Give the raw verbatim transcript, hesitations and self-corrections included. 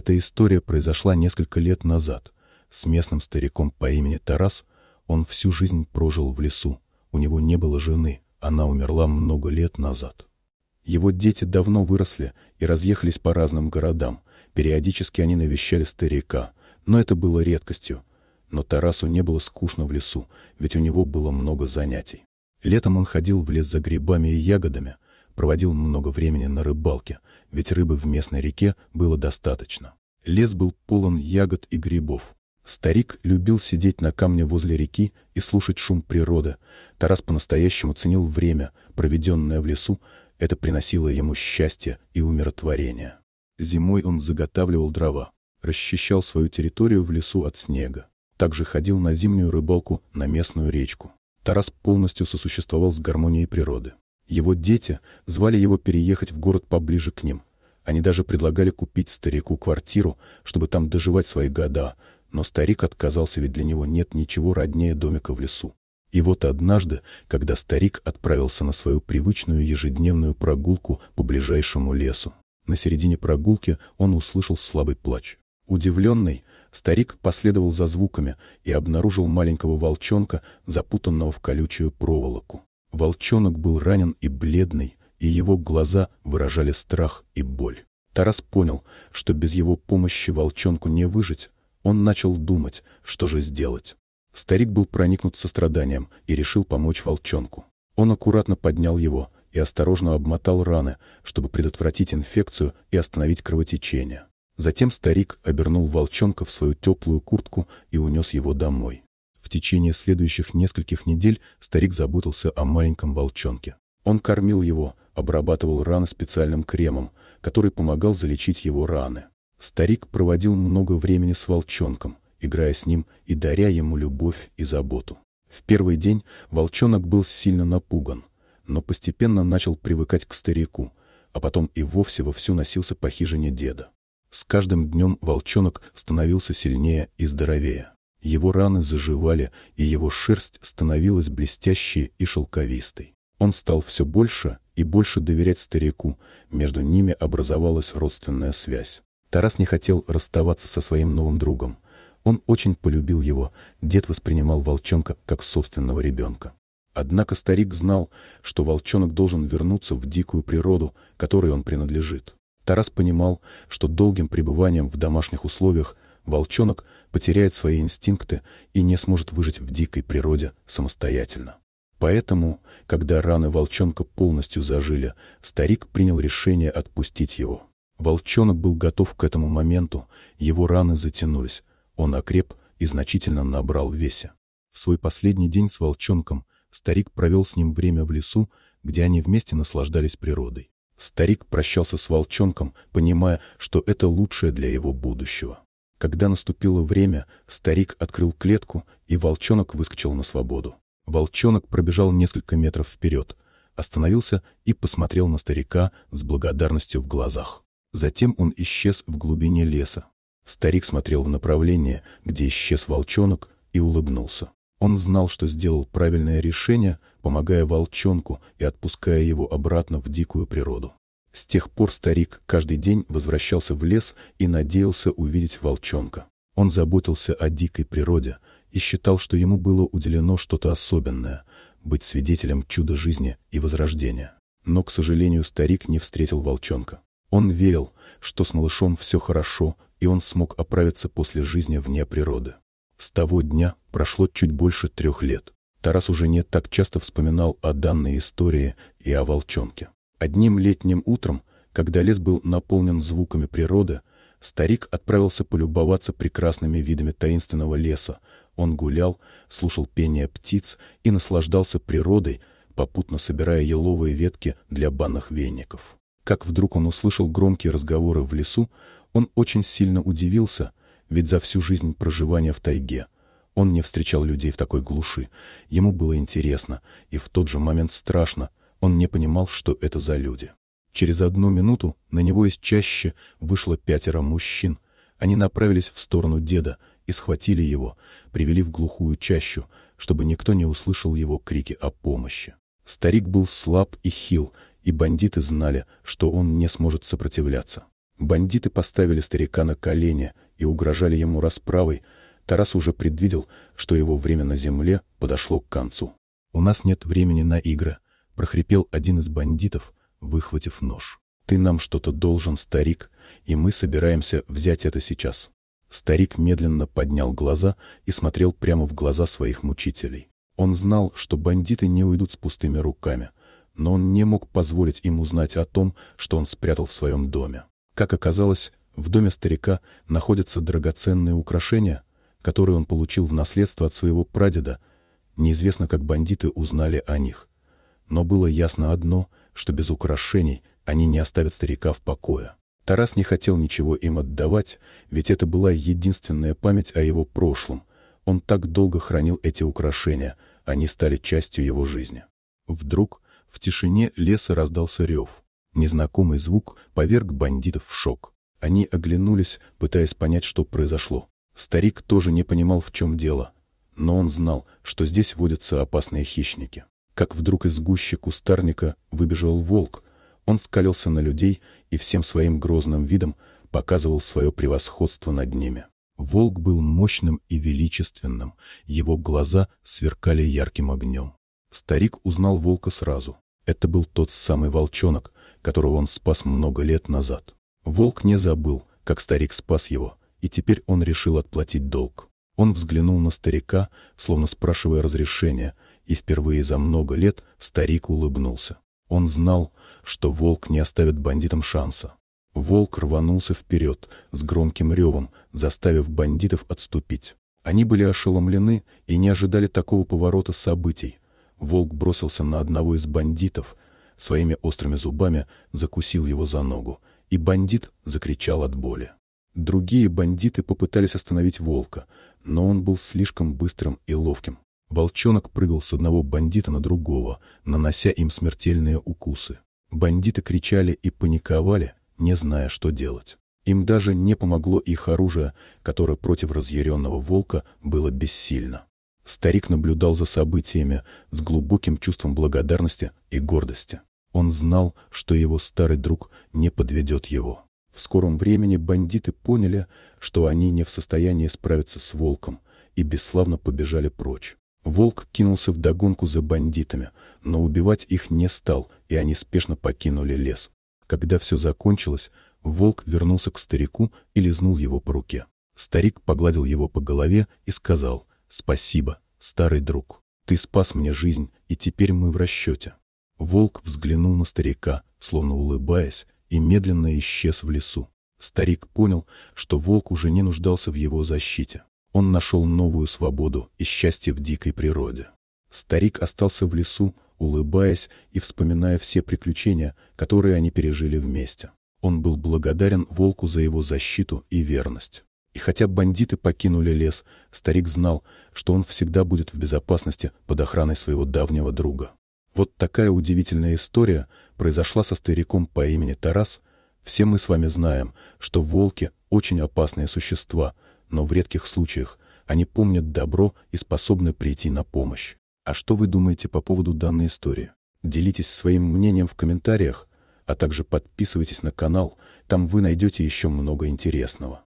Эта история произошла несколько лет назад. С местным стариком по имени Тарас он всю жизнь прожил в лесу. У него не было жены, она умерла много лет назад. Его дети давно выросли и разъехались по разным городам. Периодически они навещали старика, но это было редкостью. Но Тарасу не было скучно в лесу, ведь у него было много занятий. Летом он ходил в лес за грибами и ягодами, проводил много времени на рыбалке, ведь рыбы в местной реке было достаточно. Лес был полон ягод и грибов. Старик любил сидеть на камне возле реки и слушать шум природы. Тарас по-настоящему ценил время, проведенное в лесу, это приносило ему счастье и умиротворение. Зимой он заготавливал дрова, расчищал свою территорию в лесу от снега. Также ходил на зимнюю рыбалку на местную речку. Тарас полностью сосуществовал с гармонией природы. Его дети звали его переехать в город поближе к ним. Они даже предлагали купить старику квартиру, чтобы там доживать свои года, но старик отказался, ведь для него нет ничего роднее домика в лесу. И вот однажды, когда старик отправился на свою привычную ежедневную прогулку по ближайшему лесу, на середине прогулки он услышал слабый плач. Удивленный, старик последовал за звуками и обнаружил маленького волчонка, запутанного в колючую проволоку. Волчонок был ранен и бледный, и его глаза выражали страх и боль. Тарас понял, что без его помощи волчонку не выжить. Он начал думать, что же сделать. Старик был проникнут состраданием и решил помочь волчонку. Он аккуратно поднял его и осторожно обмотал раны, чтобы предотвратить инфекцию и остановить кровотечение. Затем старик обернул волчонка в свою теплую куртку и унес его домой. В течение следующих нескольких недель старик заботился о маленьком волчонке. Он кормил его, обрабатывал раны специальным кремом, который помогал залечить его раны. Старик проводил много времени с волчонком, играя с ним и даря ему любовь и заботу. В первый день волчонок был сильно напуган, но постепенно начал привыкать к старику, а потом и вовсе вовсю носился по хижине деда. С каждым днем волчонок становился сильнее и здоровее. Его раны заживали, и его шерсть становилась блестящей и шелковистой. Он стал все больше и больше доверять старику, между ними образовалась родственная связь. Тарас не хотел расставаться со своим новым другом. Он очень полюбил его, дед воспринимал волчонка как собственного ребенка. Однако старик знал, что волчонок должен вернуться в дикую природу, которой он принадлежит. Тарас понимал, что долгим пребыванием в домашних условиях волчонок потеряет свои инстинкты и не сможет выжить в дикой природе самостоятельно. Поэтому, когда раны волчонка полностью зажили, старик принял решение отпустить его. Волчонок был готов к этому моменту, его раны затянулись, он окреп и значительно набрал в весе. В свой последний день с волчонком старик провел с ним время в лесу, где они вместе наслаждались природой. Старик прощался с волчонком, понимая, что это лучшее для его будущего. Когда наступило время, старик открыл клетку, и волчонок выскочил на свободу. Волчонок пробежал несколько метров вперед, остановился и посмотрел на старика с благодарностью в глазах. Затем он исчез в глубине леса. Старик смотрел в направлении, где исчез волчонок, и улыбнулся. Он знал, что сделал правильное решение, помогая волчонку и отпуская его обратно в дикую природу. С тех пор старик каждый день возвращался в лес и надеялся увидеть волчонка. Он заботился о дикой природе и считал, что ему было уделено что-то особенное – быть свидетелем чуда жизни и возрождения. Но, к сожалению, старик не встретил волчонка. Он верил, что с малышом все хорошо, и он смог оправиться после жизни вне природы. С того дня прошло чуть больше трех лет. Тарас уже не так часто вспоминал о данной истории и о волчонке. Одним летним утром, когда лес был наполнен звуками природы, старик отправился полюбоваться прекрасными видами таинственного леса. Он гулял, слушал пение птиц и наслаждался природой, попутно собирая еловые ветки для банных веников. Как вдруг он услышал громкие разговоры в лесу, он очень сильно удивился, ведь за всю жизнь проживания в тайге он не встречал людей в такой глуши. Ему было интересно и в тот же момент страшно, он не понимал, что это за люди. Через одну минуту на него из чащи вышло пятеро мужчин. Они направились в сторону деда и схватили его, привели в глухую чащу, чтобы никто не услышал его крики о помощи. Старик был слаб и хил, и бандиты знали, что он не сможет сопротивляться. Бандиты поставили старика на колени и угрожали ему расправой. Тарас уже предвидел, что его время на земле подошло к концу. «У нас нет времени на игры», — прохрипел один из бандитов, выхватив нож. «Ты нам что-то должен, старик, и мы собираемся взять это сейчас». Старик медленно поднял глаза и смотрел прямо в глаза своих мучителей. Он знал, что бандиты не уйдут с пустыми руками, но он не мог позволить им узнать о том, что он спрятал в своем доме. Как оказалось, в доме старика находятся драгоценные украшения, которые он получил в наследство от своего прадеда. Неизвестно, как бандиты узнали о них. Но было ясно одно, что без украшений они не оставят старика в покое. Тарас не хотел ничего им отдавать, ведь это была единственная память о его прошлом. Он так долго хранил эти украшения, они стали частью его жизни. Вдруг в тишине леса раздался рев. Незнакомый звук поверг бандитов в шок. Они оглянулись, пытаясь понять, что произошло. Старик тоже не понимал, в чем дело, но он знал, что здесь водятся опасные хищники. Как вдруг из гущи кустарника выбежал волк. Он скалился на людей и всем своим грозным видом показывал свое превосходство над ними. Волк был мощным и величественным, его глаза сверкали ярким огнем. Старик узнал волка сразу. Это был тот самый волчонок, которого он спас много лет назад. Волк не забыл, как старик спас его, и теперь он решил отплатить долг. Он взглянул на старика, словно спрашивая разрешения, и впервые за много лет старик улыбнулся. Он знал, что волк не оставит бандитам шанса. Волк рванулся вперед с громким ревом, заставив бандитов отступить. Они были ошеломлены и не ожидали такого поворота событий. Волк бросился на одного из бандитов, своими острыми зубами закусил его за ногу, и бандит закричал от боли. Другие бандиты попытались остановить волка, но он был слишком быстрым и ловким. Волчонок прыгал с одного бандита на другого, нанося им смертельные укусы. Бандиты кричали и паниковали, не зная, что делать. Им даже не помогло их оружие, которое против разъяренного волка было бессильно. Старик наблюдал за событиями с глубоким чувством благодарности и гордости. Он знал, что его старый друг не подведет его. В скором времени бандиты поняли, что они не в состоянии справиться с волком, и бесславно побежали прочь. Волк кинулся вдогонку за бандитами, но убивать их не стал, и они спешно покинули лес. Когда все закончилось, волк вернулся к старику и лизнул его по руке. Старик погладил его по голове и сказал: «Спасибо, старый друг, ты спас мне жизнь, и теперь мы в расчете». Волк взглянул на старика, словно улыбаясь, и медленно исчез в лесу. Старик понял, что волк уже не нуждался в его защите. Он нашел новую свободу и счастье в дикой природе. Старик остался в лесу, улыбаясь и вспоминая все приключения, которые они пережили вместе. Он был благодарен волку за его защиту и верность. И хотя бандиты покинули лес, старик знал, что он всегда будет в безопасности под охраной своего давнего друга. Вот такая удивительная история произошла со стариком по имени Тарас. Все мы с вами знаем, что волки очень опасные существа, но в редких случаях они помнят добро и способны прийти на помощь. А что вы думаете по поводу данной истории? Делитесь своим мнением в комментариях, а также подписывайтесь на канал, там вы найдете еще много интересного.